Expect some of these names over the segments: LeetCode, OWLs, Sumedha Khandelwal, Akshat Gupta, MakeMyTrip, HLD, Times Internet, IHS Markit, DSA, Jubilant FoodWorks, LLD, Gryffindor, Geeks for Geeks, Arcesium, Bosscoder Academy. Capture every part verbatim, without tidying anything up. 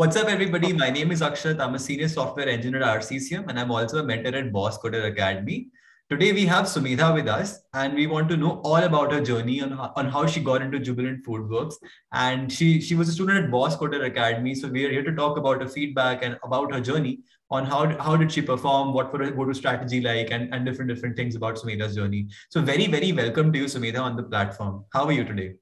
What's up, everybody? My name is Akshat. I'm a senior software engineer at Arcesium, and I'm also a mentor at Bosscoder Academy. Today, we have Sumedha with us, and we want to know all about her journey on, on how she got into Jubilant FoodWorks. And she, she was a student at Bosscoder Academy, so we are here to talk about her feedback and about her journey on how, how did she perform, what were her strategy like, and, and different, different things about Sumedha's journey. So very, very welcome to you, Sumedha, on the platform. How are you today?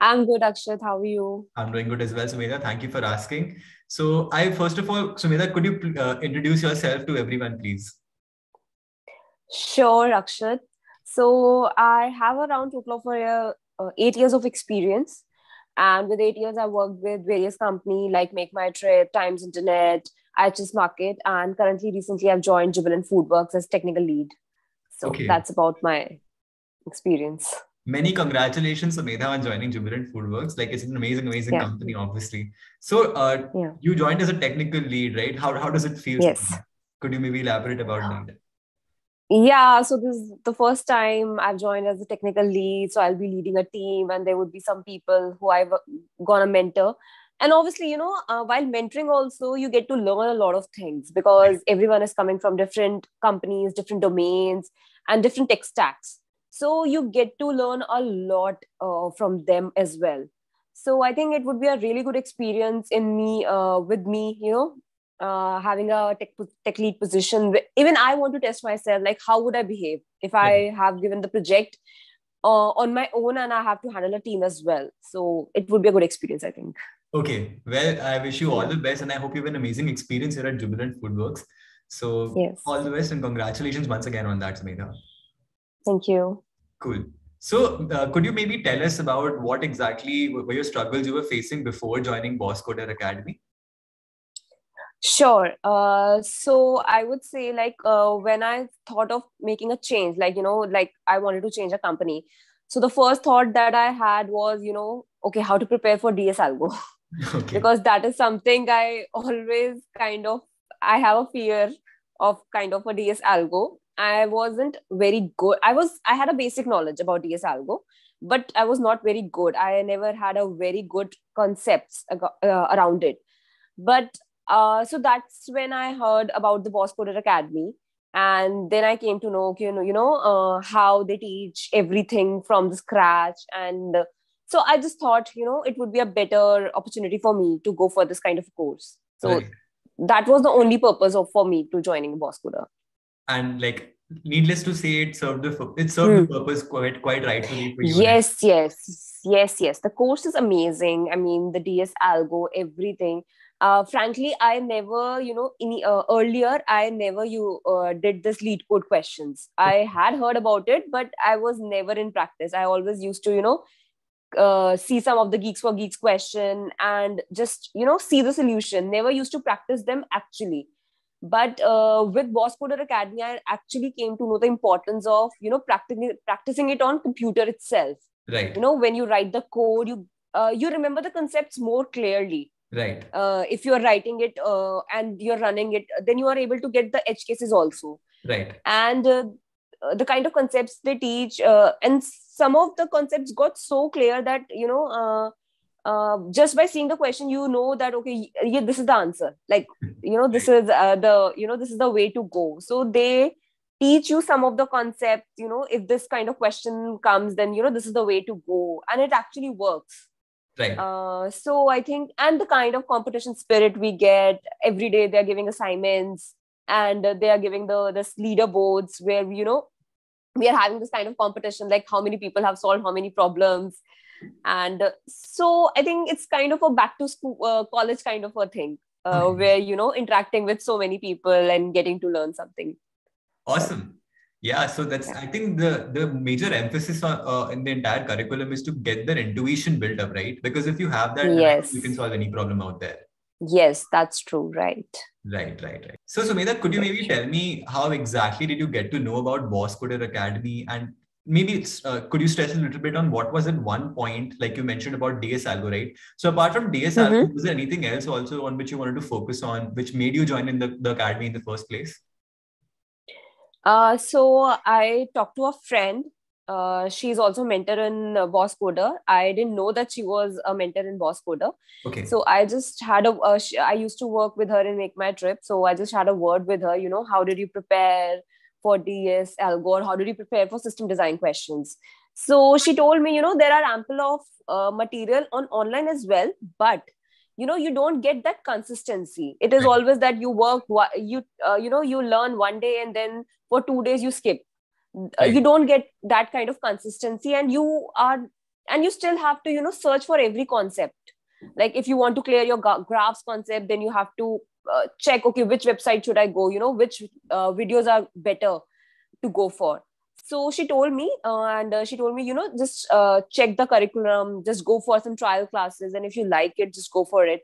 I'm good, Akshat. How are you? I'm doing good as well, Sumedha. Thank you for asking. So I, first of all, Sumedha, could you uh, introduce yourself to everyone, please? Sure, Akshat. So I have around total of uh, eight years of experience. And with eight years, I worked with various companies like MakeMyTrip, Times Internet, I H S Markit, and currently, recently, I've joined Jubilant FoodWorks as technical lead. So okay. That's about my experience. Many congratulations, Sumedha, on joining Jubilant FoodWorks. Like, it's an amazing, amazing yeah. company, obviously. So uh, yeah. you joined as a technical lead, right? How, how does it feel? Yes. Could you maybe elaborate about yeah. that? Yeah, so this is the first time I've joined as a technical lead. So I'll be leading a team, and there would be some people who I've gonna mentor. And obviously, you know, uh, while mentoring also, you get to learn a lot of things because right. everyone is coming from different companies, different domains, and different tech stacks. So you get to learn a lot uh, from them as well. So I think it would be a really good experience in me, uh, with me, you know, uh, having a tech, tech lead position. Even I want to test myself, like how would I behave if yeah. I have given the project uh, on my own and I have to handle a team as well. So it would be a good experience, I think. Okay. Well, I wish you all yeah. the best, and I hope you have an amazing experience here at Jubilant FoodWorks. So yes. all the best and congratulations once again on that, Sumedha. Thank you. Cool. So uh, could you maybe tell us about what exactly were your struggles you were facing before joining Bosscoder Academy? Sure. Uh, so I would say, like, uh, when I thought of making a change, like, you know, like I wanted to change a company. So the first thought that I had was, you know, okay, how to prepare for D S Algo. Okay. Because that is something I always kind of, I have a fear of kind of a D S Algo. I wasn't very good. I was, I had a basic knowledge about D S Algo, but I was not very good. I never had a very good concepts uh, around it. But uh, so that's when I heard about the Bosscoder Academy. And then I came to know, you know, you know uh, how they teach everything from the scratch. And uh, so I just thought, you know, it would be a better opportunity for me to go for this kind of course. So right. that was the only purpose of, for me to joining Bosscoder. And like, needless to say, it served the it served mm. the purpose quite quite rightfully for you. Yes, yes, yes, yes. The course is amazing. I mean, the D S Algo, everything. Uh, frankly, I never, you know, in, uh, earlier I never you uh, did this LeetCode questions. I had heard about it, but I was never in practice. I always used to, you know, uh, see some of the Geeks for Geeks question and just, you know, see the solution. Never used to practice them actually. But uh, with Bosscoder Academy, I actually came to know the importance of, you know, practicing practicing it on computer itself. Right. You know, when you write the code, you uh, you remember the concepts more clearly. Right. Uh, if you are writing it uh, and you're running it, then you are able to get the edge cases also. Right. And uh, the kind of concepts they teach, uh, and some of the concepts got so clear that, you know, uh, Uh, just by seeing the question, you know that, okay, yeah, this is the answer. Like, you know, this is uh, the, you know, this is the way to go. So they teach you some of the concepts, you know, if this kind of question comes, then, you know, this is the way to go. And it actually works. Right. Uh, so I think, and the kind of competition spirit we get every day, they're giving assignments and they are giving the, this leaderboards where, you know, we are having this kind of competition, like how many people have solved how many problems. And so I think it's kind of a back to school, uh, college kind of a thing, uh, mm-hmm. where, you know, interacting with so many people and getting to learn something. Awesome. Yeah. So that's, yeah. I think the, the major emphasis on, uh, in the entire curriculum is to get their intuition built up, right? Because if you have that, yes. you can solve any problem out there. Yes, that's true. Right. Right, right, right. So Sumedha, could you maybe tell me how exactly did you get to know about Bosscoder Academy, and maybe it's, uh, could you stress a little bit on what was at one point, like you mentioned about D S Algo, right? So apart from D S mm-hmm. Algo, was there anything else also on which you wanted to focus on, which made you join in the, the academy in the first place? Uh, so I talked to a friend Uh, she's also mentor in uh, Bosscoder. I didn't know that she was a mentor in Bosscoder. Okay. So I just had a, uh, she, I used to work with her in MakeMyTrip. So I just had a word with her, you know, how did you prepare for D S, Algo, how did you prepare for system design questions? So she told me, you know, there are ample of uh, material on online as well, but you know, you don't get that consistency. It is right. always that you work, you, uh, you know, you learn one day and then for two days you skip. Right. You don't get that kind of consistency, and you are, and you still have to, you know, search for every concept. Like if you want to clear your graphs concept, then you have to uh, check, okay, which website should I go? You know, which uh, videos are better to go for. So she told me, uh, and uh, she told me, you know, just uh, check the curriculum, just go for some trial classes. And if you like it, just go for it.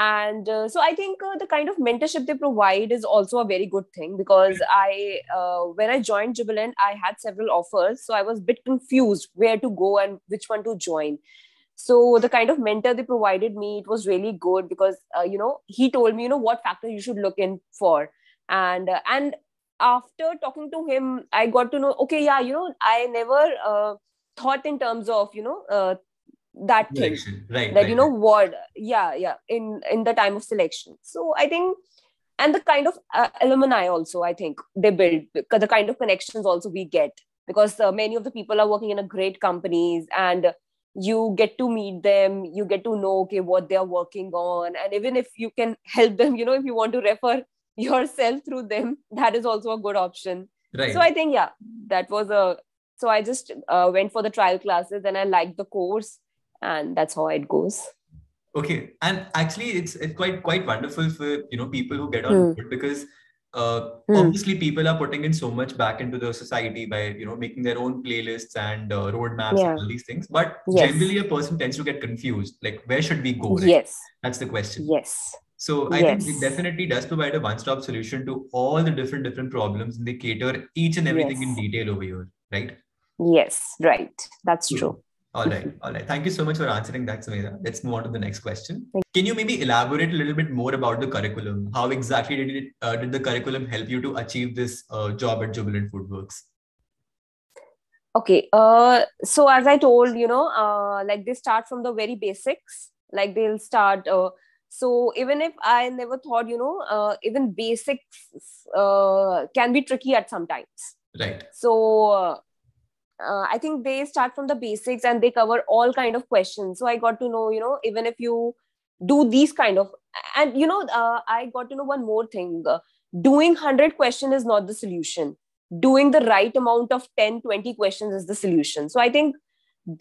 And uh, so I think uh, the kind of mentorship they provide is also a very good thing, because I, uh, when I joined Jubilant, I had several offers. So I was a bit confused where to go and which one to join. So the kind of mentor they provided me, it was really good because, uh, you know, he told me, you know, what factor you should look in for. And, uh, and after talking to him, I got to know, okay, yeah, you know, I never uh, thought in terms of, you know, uh, that thing, right, that right, you know right. what yeah yeah in in the time of selection. So I think, and the kind of uh, alumni also, I think they build the kind of connections also we get, because uh, many of the people are working in a great companies, and you get to meet them, you get to know okay what they are working on, and even if you can help them, you know, if you want to refer yourself through them, that is also a good option, right? So I think yeah that was a so I just uh, went for the trial classes and I liked the course. And that's how it goes. Okay, and actually, it's it's quite quite wonderful for you know people who get on mm. board, because uh, mm. obviously people are putting in so much back into the society by you know making their own playlists and uh, roadmaps yeah. and all these things. But yes. generally, a person tends to get confused. Like, where should we go? Right? Yes, that's the question. Yes. So I yes. think it definitely does provide a one-stop solution to all the different different problems, and they cater each and everything yes. in detail over here, right? Yes, right. That's yeah. true. All right. All right. Thank you so much for answering that, Sumedha. Let's move on to the next question. Can you maybe elaborate a little bit more about the curriculum? How exactly did it, uh, did the curriculum help you to achieve this uh, job at Jubilant FoodWorks? Okay. Uh, so as I told, you know, uh, like they start from the very basics, like they'll start. Uh, so even if I never thought, you know, uh, even basics uh, can be tricky at some times. Right. So, uh, Uh, I think they start from the basics and they cover all kind of questions. So I got to know, you know, even if you do these kind of, and you know, uh, I got to know one more thing. Uh, doing one hundred questions is not the solution. Doing the right amount of ten, twenty questions is the solution. So I think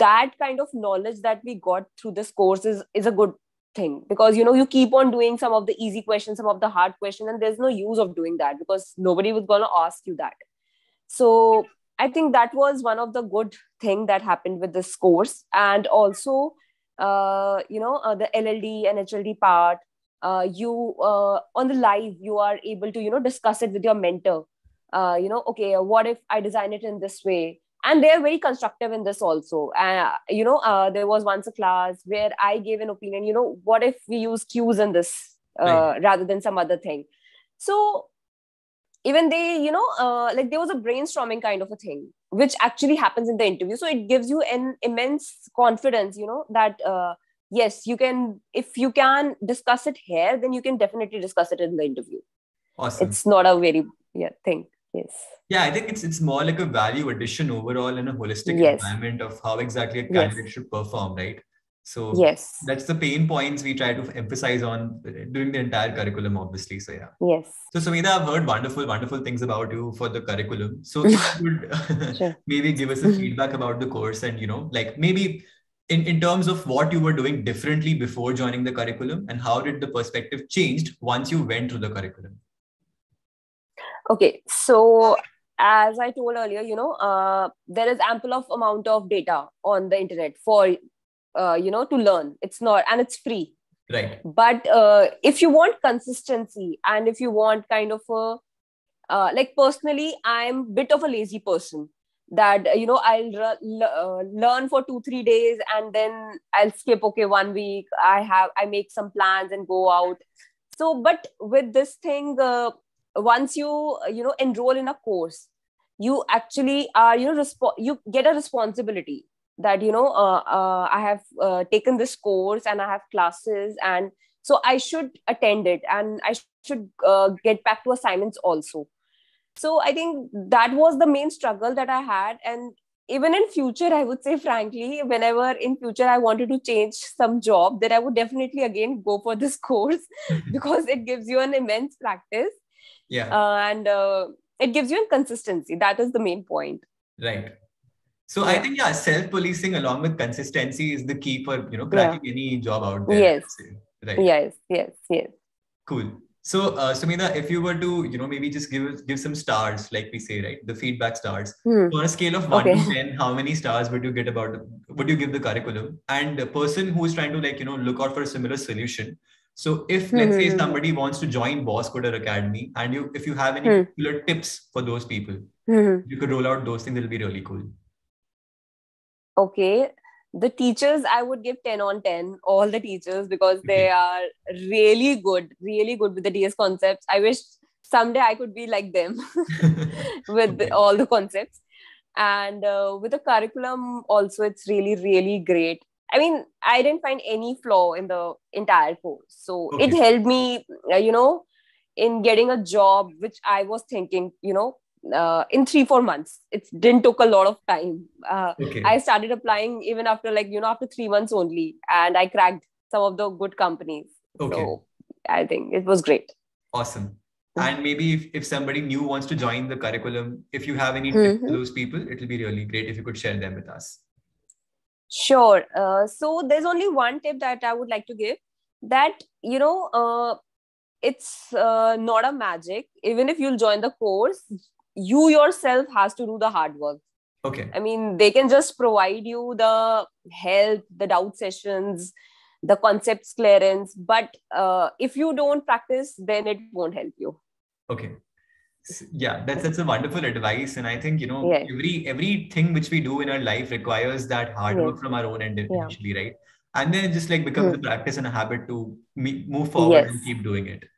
that kind of knowledge that we got through this course is, is a good thing, because, you know, you keep on doing some of the easy questions, some of the hard questions, and there's no use of doing that because nobody was going to ask you that. So I think that was one of the good thing that happened with this course. And also, uh, you know, uh, the L L D and H L D part, uh, you uh, on the live, you are able to, you know, discuss it with your mentor. Uh, you know, okay, what if I design it in this way? And they are very constructive in this also. Uh, you know, uh, there was once a class where I gave an opinion, you know, what if we use cues in this uh, right. rather than some other thing? So even they, you know, uh, like there was a brainstorming kind of a thing, which actually happens in the interview. So it gives you an immense confidence, you know, that uh, yes, you can, if you can discuss it here, then you can definitely discuss it in the interview. Awesome. It's not a very yeah thing. Yes. Yeah, I think it's it's more like a value addition overall in a holistic yes. environment of how exactly a candidate yes. should perform, right? So yes. that's the pain points we try to emphasize on during the entire curriculum, obviously. So yeah. Yes. So Sumedha, I've heard wonderful, wonderful things about you for the curriculum. So if you could sure. maybe give us a feedback about the course and, you know, like maybe in, in terms of what you were doing differently before joining the curriculum, and how did the perspective changed once you went through the curriculum? Okay. So as I told earlier, you know, uh, there is ample of amount of data on the internet for Uh, you know, to learn. It's not, and it's free. Right. But uh, if you want consistency, and if you want kind of a, uh, like personally, I'm a bit of a lazy person that, you know, I'll uh, learn for two, three days and then I'll skip, okay, one week. I have, I make some plans and go out. So, but with this thing, uh, once you, you know, enroll in a course, you actually are, you know, resp- you get a responsibility that, you know, uh, uh, I have uh, taken this course and I have classes, and so I should attend it and I should uh, get back to assignments also. So I think that was the main struggle that I had. And even in future, I would say, frankly, whenever in future I wanted to change some job, then I would definitely again go for this course because it gives you an immense practice. Yeah. Uh, and uh, it gives you a consistency. That is the main point. Right. So yeah. I think, yeah, self-policing along with consistency is the key for, you know, cracking yeah. any job out there. Yes. Right. Yes, yes, yes. Cool. So, uh, Sumedha, if you were to, you know, maybe just give give some stars, like we say, right? The feedback stars. Hmm. So on a scale of one okay. to ten, how many stars would you get about, would you give the curriculum? And the person who's trying to, like, you know, look out for a similar solution. So if, hmm. let's say, somebody wants to join Bosscoder Academy, and you, if you have any hmm. particular tips for those people, hmm. you could roll out those things, it'll be really cool. Okay. The teachers, I would give ten on ten, all the teachers, because they are really good, really good with the D S concepts. I wish someday I could be like them with okay. all the concepts. And uh, with the curriculum also, it's really, really great. I mean, I didn't find any flaw in the entire course. So okay. it helped me, you know, in getting a job, which I was thinking, you know, Uh, in three, four months. It didn't took a lot of time. Uh, okay. I started applying even after like, you know, after three months only. And I cracked some of the good companies. Okay. So I think it was great. Awesome. And maybe if, if somebody new wants to join the curriculum, if you have any tips mm-hmm. to those people, it'll be really great if you could share them with us. Sure. Uh, so there's only one tip that I would like to give, that, you know, uh, it's uh, not a magic. Even if you'll join the course, you yourself has to do the hard work. Okay. I mean, they can just provide you the help, the doubt sessions, the concepts clearance. But uh, if you don't practice, then it won't help you. Okay. So, yeah, that's that's a wonderful advice. And I think, you know, yes. every everything which we do in our life requires that hard yes. work from our own end initially, yeah. right? And then it just like becomes hmm. a practice and a habit to move forward yes. and keep doing it,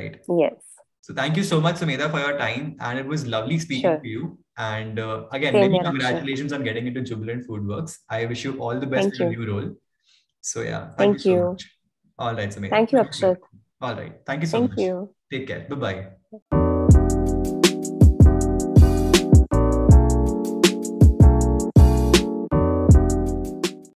right? Yes. So thank you so much, Sumedha, for your time. And it was lovely speaking sure. to you. And uh, again, Same many congratulations sure. on getting into Jubilant FoodWorks. I wish you all the best thank in you. your new role. So yeah, thank, thank you. you. So much. All right, Sumedha. Thank you, Akshat. All right. Thank you so thank much. Thank you. Take care. Bye-bye.